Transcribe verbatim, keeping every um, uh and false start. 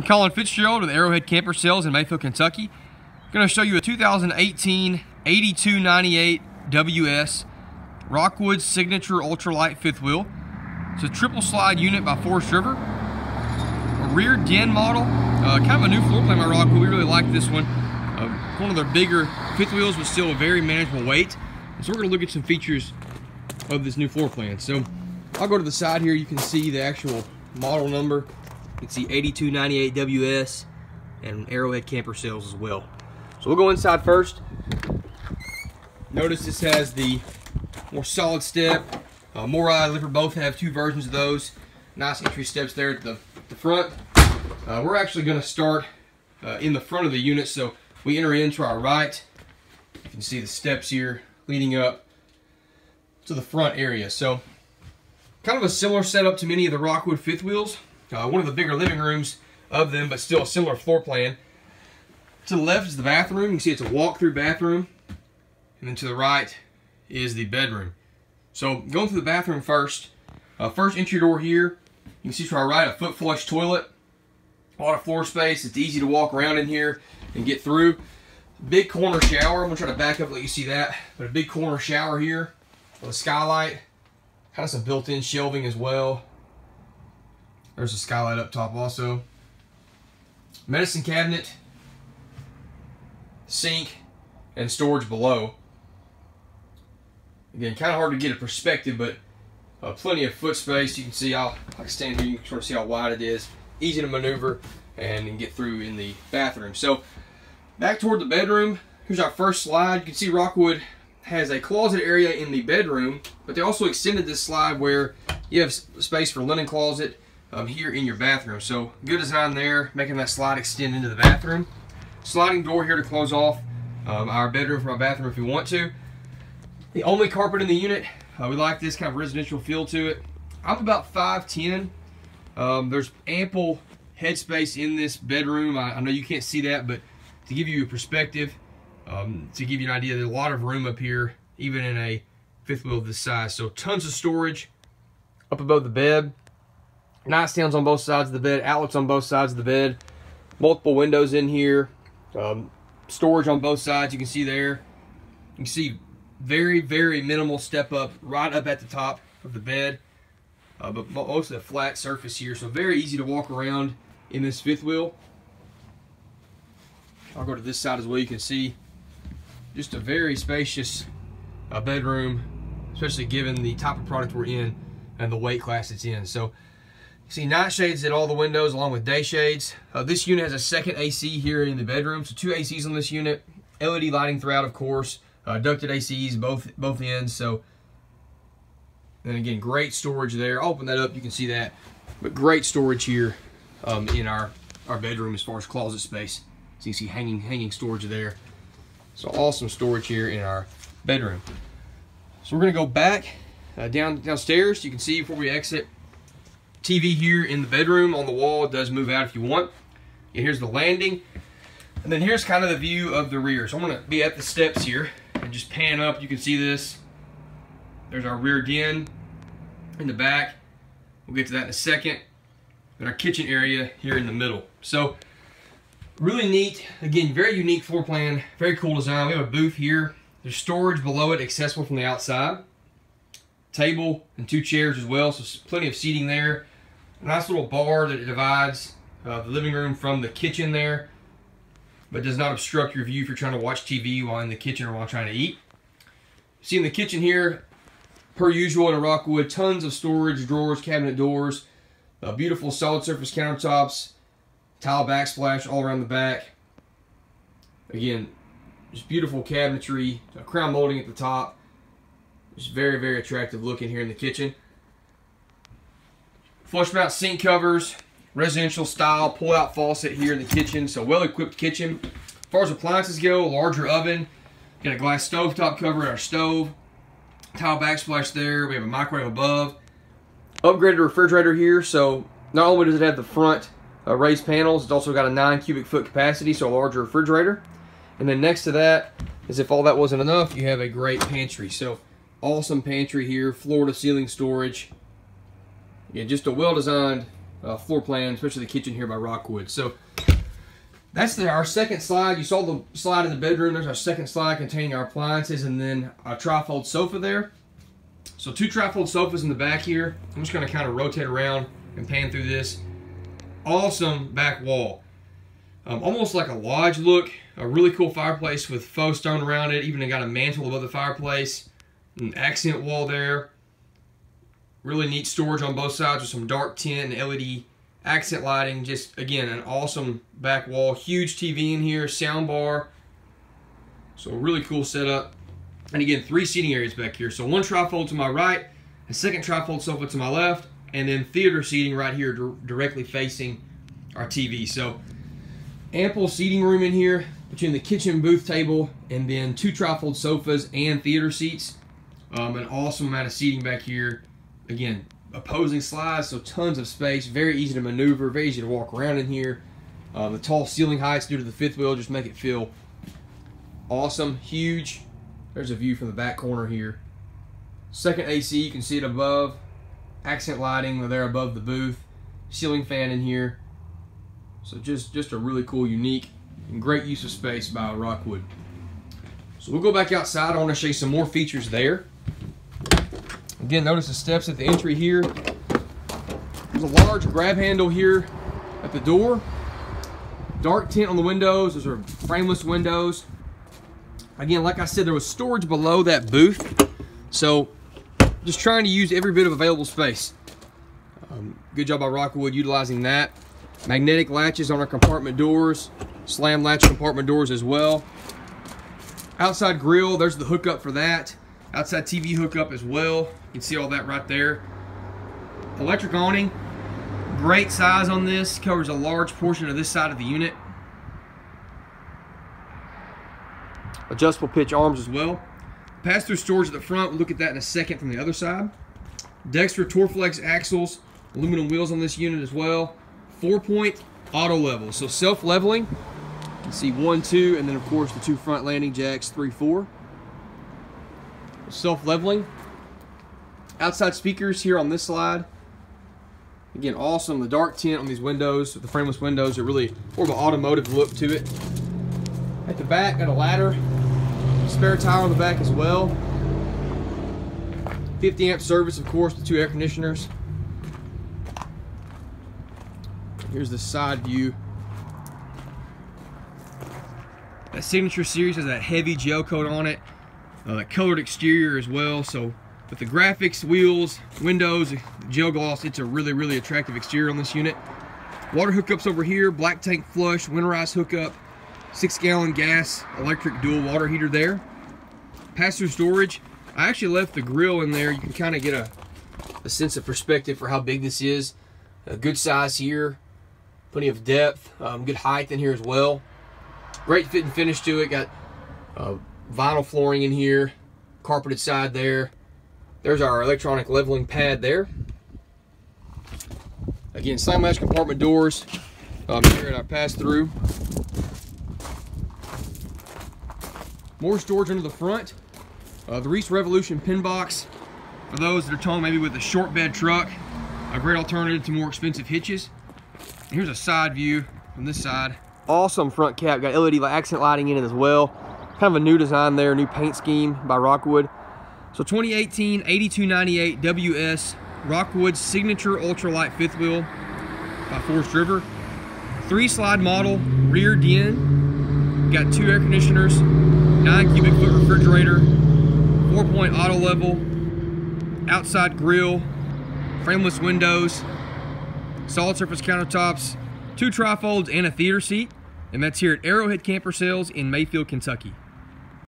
I'm Colin Fitzgerald with Arrowhead Camper Sales in Mayfield, Kentucky. I'm going to show you a two thousand eighteen eighty-two ninety-eight W S Rockwood Signature Ultralight fifth wheel. It's a triple slide unit by Forest River. A rear den model, uh, kind of a new floor plan by Rockwood. We really like this one. Uh, one of their bigger fifth wheels with still a very manageable weight. So we're going to look at some features of this new floor plan. So I'll go to the side here. You can see the actual model number. You can see eighty-two ninety-eight W S and Arrowhead Camper Sales as well. So we'll go inside first. Notice this has the more solid step. Uh, Mori and Lippert both have two versions of those. Nice entry steps there at the, the front. Uh, we're actually going to start uh, in the front of the unit. So we enter in to our right. You can see the steps here leading up to the front area. So kind of a similar setup to many of the Rockwood fifth wheels. Uh, one of the bigger living rooms of them, but still a similar floor plan. To the left is the bathroom. You can see it's a walk-through bathroom. And then to the right is the bedroom. So going through the bathroom first. Uh, first entry door here. You can see to our right a foot flush toilet. A lot of floor space. It's easy to walk around in here and get through. Big corner shower. I'm going to try to back up and let you see that. But a big corner shower here with a skylight. Kind of some built-in shelving as well. There's a skylight up top also. Medicine cabinet, sink, and storage below. Again, kind of hard to get a perspective, but uh, plenty of foot space. You can see, I'll, I can stand here, you can sort of see how wide it is. Easy to maneuver and, and get through in the bathroom. So back toward the bedroom, here's our first slide. You can see Rockwood has a closet area in the bedroom, but they also extended this slide where you have space for linen closet, Um, here in your bathroom. So good design there, making that slide extend into the bathroom. Sliding door here to close off um, our bedroom from our bathroom if you want to. The only carpet in the unit. Uh, we like this kind of residential feel to it. I'm about five ten. Um, there's ample headspace in this bedroom. I, I know you can't see that, but to give you a perspective, um, to give you an idea, there's a lot of room up here, even in a fifth wheel of this size. So tons of storage up above the bed. Nightstands on both sides of the bed, outlets on both sides of the bed, multiple windows in here, um, storage on both sides. You can see there. You can see very, very minimal step up right up at the top of the bed, uh, but mostly a flat surface here. So very easy to walk around in this fifth wheel. I'll go to this side as well. You can see just a very spacious uh, bedroom, especially given the type of product we're in and the weight class it's in. So see night shades at all the windows along with day shades. Uh, this unit has a second A C here in the bedroom, so two A Cs on this unit. L E D lighting throughout, of course. Uh, ducted A Cs both both ends. So, and again, great storage there. I'll open that up, you can see that. But great storage here um, in our our bedroom as far as closet space. So you can see hanging hanging storage there. So awesome storage here in our bedroom. So we're gonna go back uh, down downstairs. You can see before we exit. T V here in the bedroom on the wall. It does move out if you want. And here's the landing. And then here's kind of the view of the rear. So I'm going to be at the steps here and just pan up. You can see this. There's our rear den in the back. We'll get to that in a second. And our kitchen area here in the middle. So really neat. Again, very unique floor plan. Very cool design. We have a booth here. There's storage below it accessible from the outside. Table and two chairs as well, so plenty of seating there. A nice little bar that divides uh, the living room from the kitchen there, but does not obstruct your view if you're trying to watch T V while in the kitchen or while trying to eat. See in the kitchen here, per usual in a Rockwood, tons of storage, drawers, cabinet doors, uh, beautiful solid surface countertops, tile backsplash all around the back. Again, just beautiful cabinetry, uh, crown molding at the top. It's very, very attractive looking here in the kitchen. Flush mount sink covers, residential style pull-out faucet here in the kitchen. So well-equipped kitchen. As far as appliances go, larger oven. Got a glass stovetop cover at our stove. Tile backsplash there. We have a microwave above. Upgraded refrigerator here. So not only does it have the front uh, raised panels, it's also got a nine cubic foot capacity, so a larger refrigerator. And then next to that, as if all that wasn't enough, you have a great pantry. So awesome pantry here, floor to ceiling storage. Again, just a well-designed uh, floor plan, especially the kitchen here by Rockwood. So that's the, our second slide. You saw the slide in the bedroom. There's our second slide containing our appliances and then a trifold sofa there. So two trifold sofas in the back here. I'm just going to kind of rotate around and pan through this. Awesome back wall. Um, almost like a lodge look. A really cool fireplace with faux stone around it. Even got a mantle above the fireplace. An accent wall there. Really neat storage on both sides with some dark tint and L E D accent lighting. Just, again, an awesome back wall. Huge T V in here. Sound bar. So really cool setup. And again, three seating areas back here. So one trifold to my right, a second trifold sofa to my left, and then theater seating right here directly facing our T V. So ample seating room in here between the kitchen booth table and then two trifold sofas and theater seats. Um, an awesome amount of seating back here. Again, opposing slides, so tons of space. Very easy to maneuver, very easy to walk around in here. Uh, the tall ceiling heights due to the fifth wheel just make it feel awesome, huge. There's a view from the back corner here. Second A C, you can see it above. Accent lighting there above the booth. Ceiling fan in here. So just, just a really cool, unique, and great use of space by Rockwood. So we'll go back outside. I want to show you some more features there. Again, notice the steps at the entry here. There's a large grab handle here at the door. Dark tint on the windows. Those are frameless windows. Again, like I said, there was storage below that booth. So just trying to use every bit of available space. Um, good job by Rockwood utilizing that. Magnetic latches on our compartment doors. Slam latch compartment doors as well. Outside grill, there's the hookup for that. Outside T V hookup as well. You can see all that right there. Electric awning. Great size on this. Covers a large portion of this side of the unit. Adjustable pitch arms as well. Pass-through storage at the front. We'll look at that in a second from the other side. Dexter Torflex axles. Aluminum wheels on this unit as well. Four-point auto level. So self-leveling. You can see one, two, and then, of course, the two front landing jacks, three, four. Self-leveling. Outside speakers here on this slide. Again, awesome. The dark tint on these windows, the frameless windows, are really more of an automotive look to it. At the back, got a ladder. Spare tire on the back as well. fifty amp service, of course, the two air conditioners. Here's the side view. That Signature Series has that heavy gel coat on it. Uh, that colored exterior as well. So with the graphics, wheels, windows, gel gloss, it's a really, really attractive exterior on this unit. Water hookups over here, black tank flush, winterized hookup. Six gallon gas, electric dual water heater there. Pass-through storage. I actually left the grill in there. You can kind of get a, a sense of perspective for how big this is. A good size here. Plenty of depth. Um, good height in here as well. Great fit and finish to it. Got uh, vinyl flooring in here. Carpeted side there. There's our electronic leveling pad there. Again, slam latch compartment doors. Um, here in our pass-through. More storage under the front. Uh, the Reese Revolution pin box. For those that are towing maybe with a short bed truck, a great alternative to more expensive hitches. And here's a side view from this side. Awesome front cap. Got L E D accent lighting in it as well. Kind of a new design there, new paint scheme by Rockwood. So twenty eighteen eighty-two ninety-eight W S Rockwood Signature Ultralight fifth wheel by Forest River. Three slide model, rear den. Got two air conditioners. nine cubic foot refrigerator, four point auto level, outside grill, frameless windows, solid surface countertops, two trifolds and a theater seat. And that's here at Arrowhead Camper Sales in Mayfield, Kentucky.